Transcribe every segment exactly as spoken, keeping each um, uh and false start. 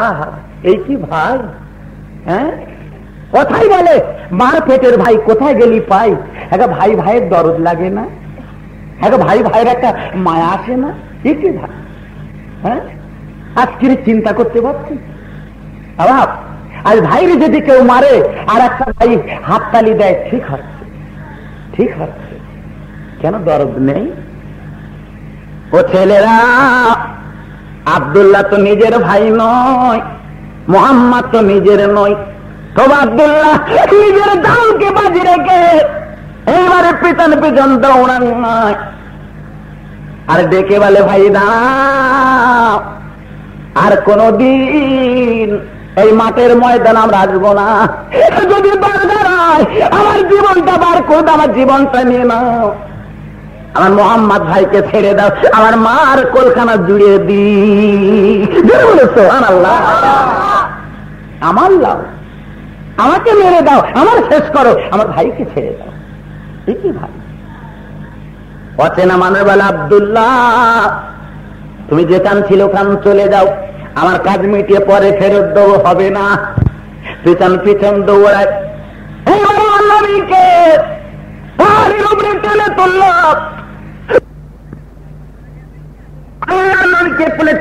আহা এই কি ভাই, হ্যাঁ কথাই বলে মার পেটের ভাই কোথায় গেলি পাই। একটা ভাই ভাইয়ের দরদ লাগে না, একটা ভাই ভাইয়ের একটা মায়া আসে না, এই কি ভাই। হ্যাঁ আজকের চিন্তা করতে পারছি অভাব। আর ভাইরে যদি কেউ মারে আর একটা ভাই হাততালি দেয়, ঠিক হচ্ছে ঠিক হচ্ছে, কেন দরদ নেই। ও ছেলেরা, আব্দুল্লাহ তো নিজের ভাই নয়, মোহাম্মদ তো নিজের নয়, তবে আব্দুল্লাহ নিজের দামকে বাজি রেখে এইবারে পিছন পিছন দৌড়ান নয়, আর ডেকে বলে ভাই দাঁড়াও, আর কোনদিন এই মাঠের ময়দান আমরা আসবো না, যদি দরকার হয় আমার জীবনটা বার করে দাও, আমার জীবনটা নিয়ে নাও, আমার মোহাম্মদ ভাইকে ছেড়ে দাও, আমার মার কোলখানা জুড়িয়ে দিয়েছো, আমার লাও, আমাকে মেরে দাও, আমার শেষ করো, আমার ভাইকে ছেড়ে দাও। ঠিকই ভাই অচেনা মানুষ বলে আব্দুল্লাহ তুমি যেখান ছিল ওখান চলে যাও, আমার কাজ মিটিয়ে পরে ফেরত দেব, হবে না। পিছন পিছন দৌড়ায়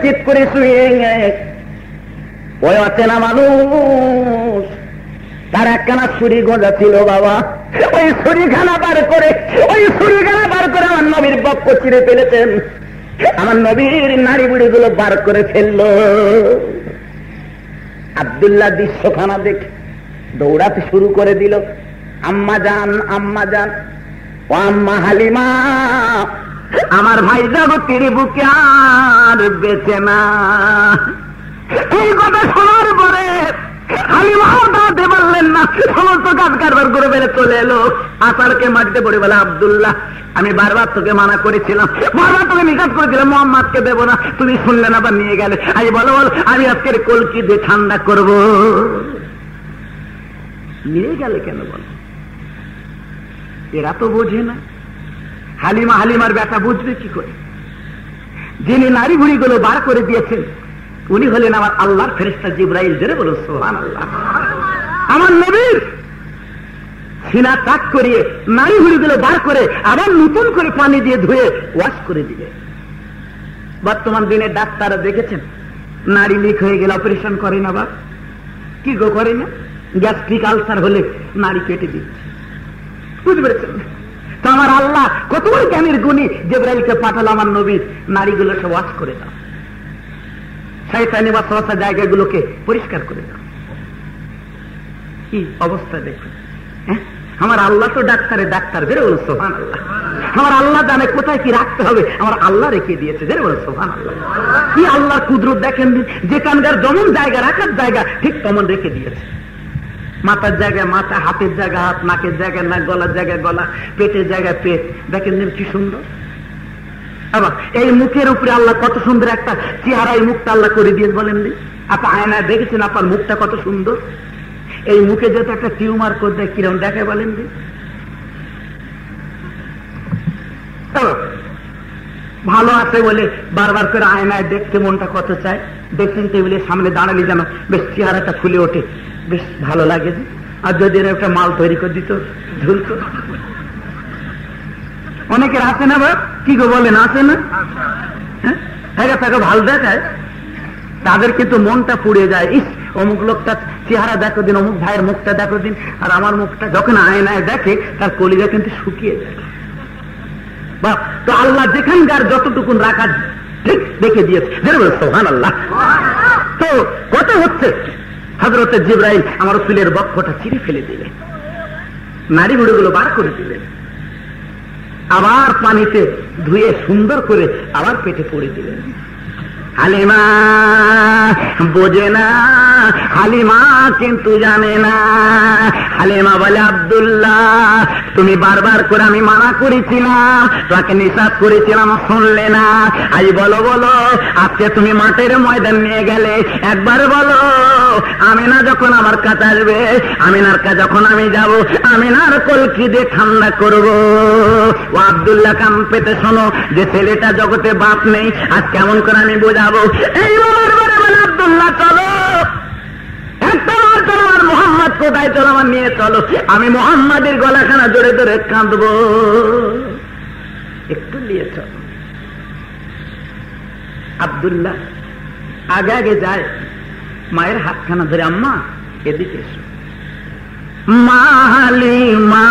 চিৎ করে শুয়ে ওই অচেনা মানুষ, তার একখানা ছুরি গোঁজা ছিল বাবা, ওই ছুরিখানা বার করে ওই ছুরিখানা বার করে আমার নবীর বক্ষ চিরে ফেলেছেন, আমার নবীর নাড়ি বুড়ি গুলো বার করে ফেললো। আব্দুল্লাহ দৃশ্যখানা দেখে দৌড়াতে শুরু করে দিল, আম্মা জান আম্মা জান ও আম্মা হালিমা আমার ভাই জগতের বুকে আর বেঁচে না। এই কথা শোনার পরে হালিমাও দাঁড়াতে পারলেন না, সমস্ত কাজ কারবার করে বেড়ে চলে এলো আসারকে মাটিতে পড়ে বলে আব্দুল্লাহ আমি বারবার তোকে মানা করেছিলাম, বারবার তোকে নিষেধ করেছিলাম মোহাম্মদকে দেব না, তুমি শুনলে না বা নিয়ে গেলে। আজ বলো বল আমি আজকের কলকি দিয়ে ঠান্ডা করব, নিয়ে গেলে কেন বলো। এরা তো বোঝে না, হালিমা হালিমার ব্যাটা বুঝবে কি করে। যিনি নারী ভুড়ি গুলো বার করে দিয়েছেন উনি হলেন আমার আল্লাহর ফেরেশতা জিবরাইল, জোরে বলুন সুবহানাল্লাহ। আমার নবীর সিনা তাক করিয়ে নারী ভুড়িগুলো বার করে আবার নতুন করে পানি দিয়ে ধুয়ে ওয়াশ করে দিলে। বর্তমান দিনে ডাক্তাররা দেখেছেন নারী লিক হয়ে গেলে অপারেশন করে না, বা কি গো করে না, গ্যাস্ট্রিক আলসার হলে নারী কেটে দিচ্ছে, বুঝতে পেরেছেন। তো আমার আল্লাহ কত বড় জ্ঞানের গুণী, জিবরাইলকে পাঠালো আমার নবী নারীগুলো সব ওয়াশ করে দাও, শয়তানি ওয়াসওয়াসা জায়গাগুলোকে পরিষ্কার করে দাও। কি অবস্থা দেখুন, আমার আল্লাহ তো ডাক্তারে ডাক্তার, বের বলো সুবহানাল্লাহ। আমার আল্লাহ জানে কোথায় কি রাখতে হবে, আমার আল্লাহ রেখে দিয়েছে, বের বলো সুবহানাল্লাহ। কি আল্লাহ কুদরত দেখেন, যেখানকার যেমন জায়গা রাখার জায়গা ঠিক তেমন রেখে দিয়েছে। মাথার জায়গায় মাথা, হাতের জায়গা হাত, নাকের জায়গায় নাক, গলার জায়গায় গলা, পেটের জায়গায় পেট, দেখেন কি সুন্দর। আবার এই মুখের উপরে আল্লাহ কত সুন্দর একটা চেহারা, এই মুখটা আল্লাহ করে দিয়ে বলেন আপনি আয়নায় দেখেছেন আপনার মুখটা কত সুন্দর। এই মুখে যেহেতু একটা টিউমার করে দেয় কিরম দেখে বলেন, ভালো আছে বলে বারবার করে আয়নায় দেখতে মনটা কত চায়, দেখছেন টেবিলের সামনে দাঁড়ালে যেন বেশ চেহারাটা ফুলে ওঠে, বেশ ভালো লাগে। আর যদি একটা মাল তৈরি করে দিত ঝুলত। অনেকের আছে না বাপ, কি গো বলেন আছে না, হ্যাঁ তাকে ভালো দেখায়, তাদের কিন্তু মনটা পুড়ে যায়, ইস অমুক লোকটা চেহারা দেখো দিন, অমুক ভাইয়ের মুখটা দেখো দিন, আর আমার মুখটা যখন আয়নায় দেখে তার কলিজা কিন্তু শুকিয়ে যায়। বাপ তো আল্লাহ যেখানকার যতটুকুন রাখা ঠিক দেখে দিয়েছে, সুবহানাল্লাহ। তো কথা হচ্ছে হযরত জিবরাইল আমার চুলের বক্ষটা ছিঁড়ে ফেলে দিলেন, নারী ভুড়িগুলো বার করে দিলেন, আবার পানিতে ধুয়ে সুন্দর করে আবার পেটে পড়ে দিলেন। হালিমা বোঝে না, হালিমা কিন্তু জানে না। হালিমা বলে আব্দুল্লাহ তুমি বারবার করে আমি মানা করেছিলাম, তোমাকে নিষাদ করেছিলাম, শুনলে না। আজ বলো বলো আজকে তুমি মাঠের ময়দান নিয়ে গেলে, একবার বলো আমিনা যখন আমার কাছে আসবে, আমিনার কাছে যখন আমি যাব, আমিনার কলকি দিয়ে ঠান্ডা করবো। ও আব্দুল্লাহ কান পেতে শোনো, যে ছেলেটা জগতে বাপ নেই আজ কেমন করে আমি বোঝাবো। এই আব্দুল্লাহ চলো খোদায় চলমান নিয়ে চলো, আমি মোহাম্মদের গলাখানা জোরে ধরে কাঁদবো, একটু নিয়ে চলো। আব্দুল্লাহ আগে আগে যায়, মায়ের হাতখানা ধরে, আম্মা এদিকে এসো। মা হালিমা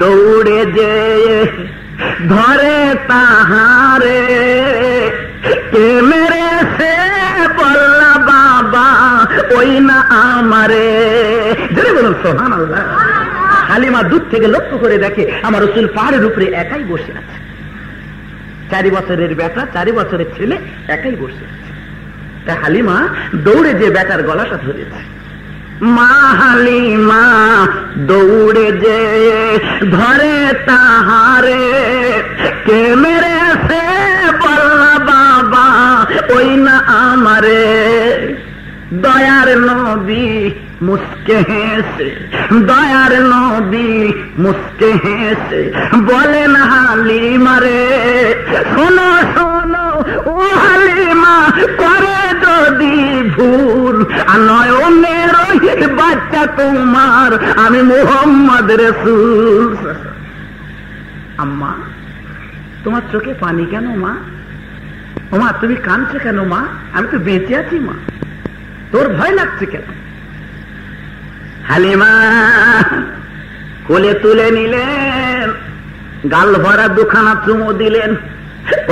দৌড়ে যে ধরে তাহারে, কে মেরে সে বললা বাবা ওই না আমারে, ধরে বলুন সুবহানাল্লাহ। হালিমা দূর থেকে লক্ষ্য করে দেখে আমার রাসূল পাহাড়ের উপরে একাই বসে আছে, চারি বছরের বেটা চারি বছরের ছেলে একাই বসে আছে। তা হালিমা দৌড়ে যে বেটার গলাটা ধরে যায়, মা হালিমা দৌড়ে যে ধরে তাহারে, কে মেরে সে বললা বাবা ওই না আমারে, দয়ার নবী মুস্কে হেসে, দয়ার নবী মুস্কে হেসে বলেন হালিমা রে শোনো শোনো ও হালিমা, করে যদি ভুল নয়নের বাচ্চা তোমার, আমি মুহাম্মদ রাসূল। আম্মা তোমার চোখে পানি কেন মা? ওমা তুমি কাঁদছো কেন মা? আমি তো বেঁচে আছি মা, তোর ভয় লাগছে কেন? হালিমা কোলে তুলে নিলেন, গাল ভরা দুখানা চুমো দিলেন।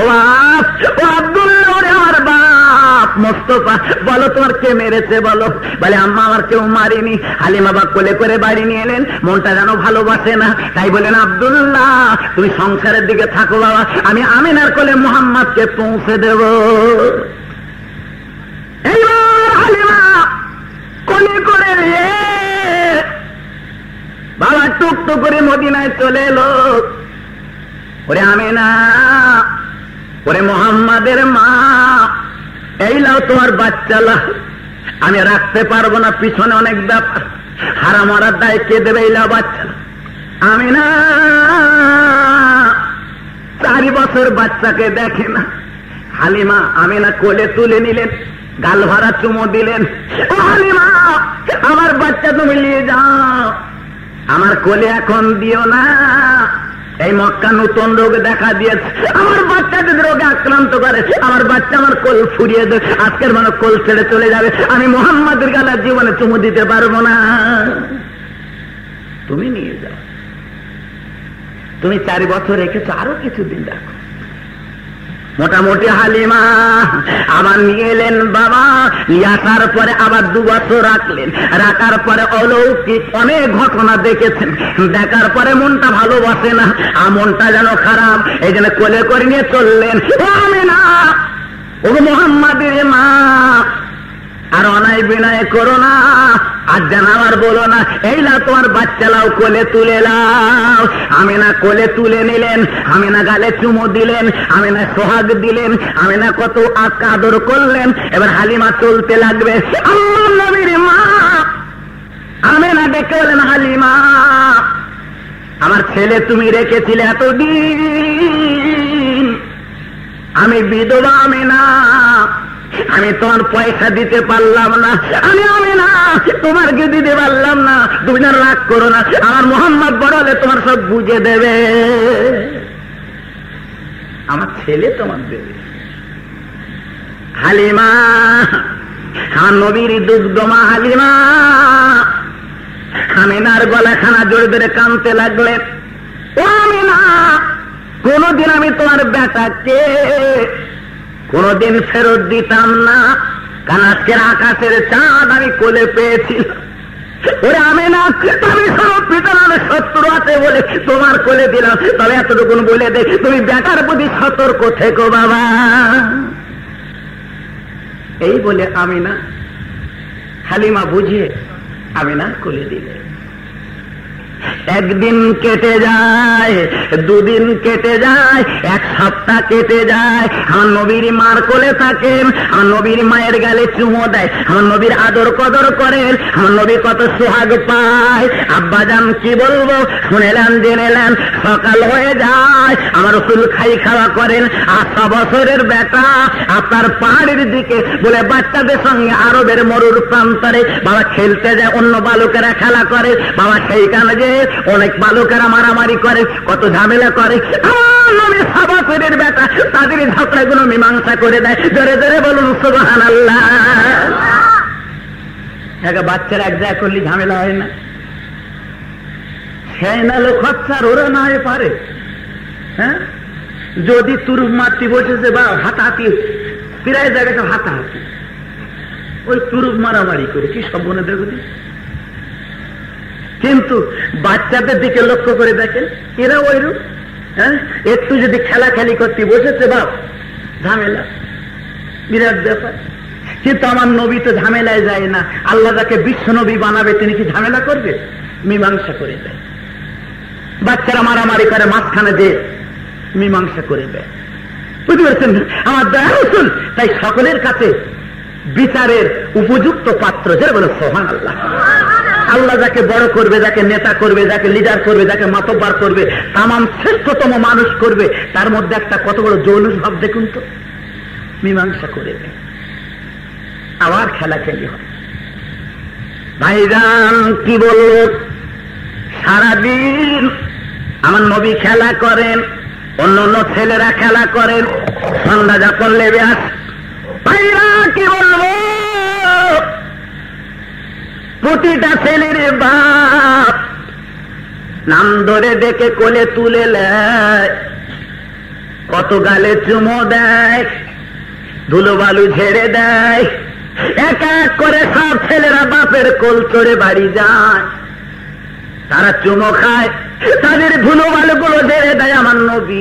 ও বাপ, ও আব্দুল্লাহ রে আমার বাপ মোস্তফা, বলো তোমার কে মেরেছে বলো। বলে আম্মা আমার কেউ মারিনি। হালিমা বাপ কোলে করে বাড়ি নিয়ে এলেন, মনটা যেন ভালোবাসে না, তাই বলেন আব্দুল্লাহ তুমি সংসারের দিকে থাকো বাবা, আমি আমিনার কোলে মুহাম্মদকে পৌঁছে দেব। এইবার হালিমা কোলে করে বাবা টুকটুক করে মদিনায় চলে এলো। ওরে আমিনা, ওরে মুহাম্মাদের মা, এই লাও তোমার বাচ্চা লাও, আমি রাখতে পারবো না, পিছনে অনেক ব্যাপার, হারা মারার দায় কে দেবে, এই লাও বাচ্চা। আমিনা চারি বছর বাচ্চাকে দেখে না। হালিমা আমিনা কোলে তুলে নিলেন, গাল ভরা চুমো দিলেন। ও হালিমা আমার বাচ্চা তুমি নিয়ে যাও, আমার কোলে এখন দিও না, এই মক্কা নতুন রোগ দেখা দিয়েছে, আমার বাচ্চা যদি রোগে আক্রান্ত করে, আমার বাচ্চা আমার কোল ফুরিয়ে দেবে, আজকের মানে কোল ছেড়ে চলে যাবে, আমি মুহাম্মাদের গালে জীবনে চুমু দিতে পারবো না, তুমি নিয়ে যাও, তুমি চারি বছর রেখেছো আরো কিছুদিন রাখো। মোটামুটি হালিমা আবার নিয়ে এলেন বাবা, আসার পরে আবার দু বছর রাখলেন, রাখার পরে অলৌকিক অনেক ঘটনা দেখেছেন, দেখার পরে মনটা ভালোবাসে না, আর মনটা যেন খারাপ, এই জন্য কোলে করে নিয়ে চললেন। আমিনা ও মুহাম্মাদের মা, আর অনায় বিনয় করো না, আর জানাবার বলো না, এই লাও তোমার বাচ্চা লাও কোলে তুলে লাও। আমিনা কোলে তুলে নিলেন, আমিনা গালে চুমো দিলেন, আমিনা সোহাগ দিলেন, আমিনা কত আদর করলেন। এবার হালিমা চলতে লাগবে। আল্লাহর নবীর মা আমিনা ডেকে বলেন, হালিমা আমার ছেলে তুমি রেখেছিলে এতদিন, আমি বিধবা আমিনা, আমি তোমার পয়সা দিতে পারলাম না, আমি আমিনা তোমার কি দিতে পারলাম না, তুমি না রাগ করো না, আমার মুহাম্মদ বড় হলে তোমার সব বুঝে দেবে, আমার ছেলে তোমার দেবে। হালিমা হ্যাঁ নবীর দুগ্ধ মা হালিমা আমিনার গলাখানা জোরে ধরে কাঁদতে লাগলেন। ও আমিনা কোনদিন আমি তোমার বেটাকে কোনদিন ফেরত দিতাম না, কারণ আজকের আকাশের চাঁদ আমি কোলে পেয়েছি। ওরে আমিনা তুমি সব পিতার শত্রু আছে বলে তোমার কোলে দিলাম, তবে এতটুকু বলে দে তুমি বেটার প্রতি সতর্ক থেকো বাবা। এই বলে আমিনা হালিমা বুঝিয়ে আমিনা কোলে দিলে। एक दिन केटे जाए दो दिन केटे जाए एक सप्ताह केटे जाए हाँ नबीर मार कोले थाके हाँ नबीर मायेर गाले चुमो देय हाँ नबीर आदर कदर करेन हाँ नबी कत सोहाग पाय अब्बा जान की बोलबो शुनेलाम जेनेलाम सकाल होये जाए आमार रसूल खाई खावा करेन आठा बछरेर बेटा आपनार पहाड़ेर दिके बोले बाच्चादेर संगे आरबेर मरुर प्रान्तरे बाबा खेलते जाए अन्य बालकेरा खेला करे बाबा सेइखाने जे अनेक बालकेरा मारामारी करे कत झमेला करे साबासेर बेटा तादेर झगड़ागुलो मीमांसा करे देय जोरे जोरे बोलुन सुबहानाल्लाह एका बाच्चारा एक जायगाय करले झमेला हय ना সেই না লোক হচ্ছার ওরা না হয়ে পারে হ্যাঁ যদি তুরুপ মারতে বসেছে বা হাতাহাতি প্রায় জায়গায় সব হাতাহাতি ওই তুরুপ মারামারি করে কি সব মনে দেখো কিন্তু বাচ্চাদের দিকে লক্ষ্য করে দেখেন এরা ওইরূপ হ্যাঁ একটু যদি খেলা খেলি করতে বসেছে বাপ ঝামেলা বিরাট ব্যাপার কিন্তু আমার নবী তো ঝামেলায় যায় না আল্লাহ যাকে বিশ্ব নবী বানাবে তিনি কি ঝামেলা করবে মীমাংসা করে দেয় বাচ্চারা মারামারি করে মাঝখানে দিয়ে মীমাংসা করে দেয় বুঝতে পারছেন আমার দয়ার রাসূল তাই সকলের কাছে বিচারের উপযুক্ত পাত্র যারা বলে সুবহানাল্লাহ আল্লাহ যাকে বড় করবে যাকে নেতা করবে যাকে লিডার করবে যাকে মাতব্বর করবে तमाम শ্রেষ্ঠতম মানুষ করবে তার মধ্যে একটা কত বড় জৌলুস ভাব দেখুন তো মীমাংসা করে দেয় আবার খেলা খেলি হয় ভাইজান কি বলবো सारा दिन आमार नबी खेला करें अन्य छेलेरा खेला करें सन्ध्या जापन लेबे भाईरा कि बोलबो प्रतिटा छेलेर बाप नाम धरे डेके कोले तुले लेय कत गाले चुमो देय धुलो बालू झेड़े देय एक एक करे सब छेलेरा बापेर कोल चढ़े बाड़ी जाय तारा चुमो खाए तादेर धुलो बालुगुलो जेरे देय आमार नबी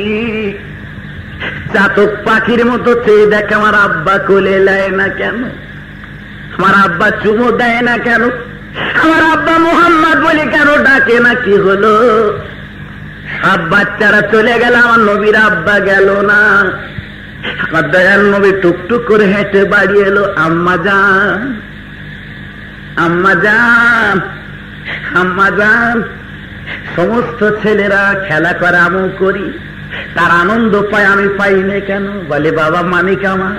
चातक पाखिर मतो चेये देखे आमार आब्बा कोले लय ना केनो आमार आब्बा चुमो देय ना केनो आमार आब्बा मुहम्मद बोले केनो डाके ना कि हलो सब बाच्चारा चले गेल आमार नबीर आब्बा गेल ना आमार दयाल नबी टुकटुक करे हेঁটে বাড়ি এলো আম্মা জান আম্মা জান আম্মা জান সমস্ত ছেলেরা খেলা করে আমু করি তার আনন্দ পায় আমি পাই না কেন বলে বাবা মানিক আমার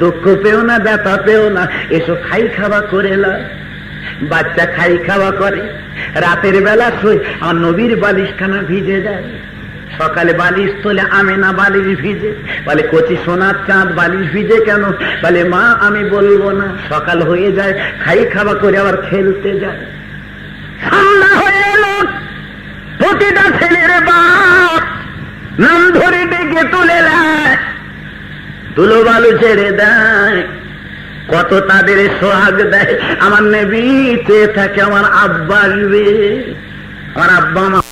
দুঃখ পেও না ব্যথা পেও না এসো খাই খাওয়া করে লা বাচ্চা খাই খাওয়া করে রাতের বেলা শুয়ে আর নবীর বালিশখানা ভিজে যায় সকালে বালিশ তোলে আমেনা বালিশ ভিজে বলে কচি সোনার চাঁদ বালিশ ভিজে কেন বলে মা আমি বলবো না সকাল হয়ে যায় খাই খাওয়া করে আবার খেলতে যায় ঠান্ডা হয়ে এলো প্রতিটা ছেলের বাপ নাম ধরে ডেকে তুলে নেয় ধুলো বালু ছেড়ে দেয় কত তাদের সোহাগ দেয় আমার নবী চেয়ে থাকে আমার আব্বা আসবে আমার আব্বা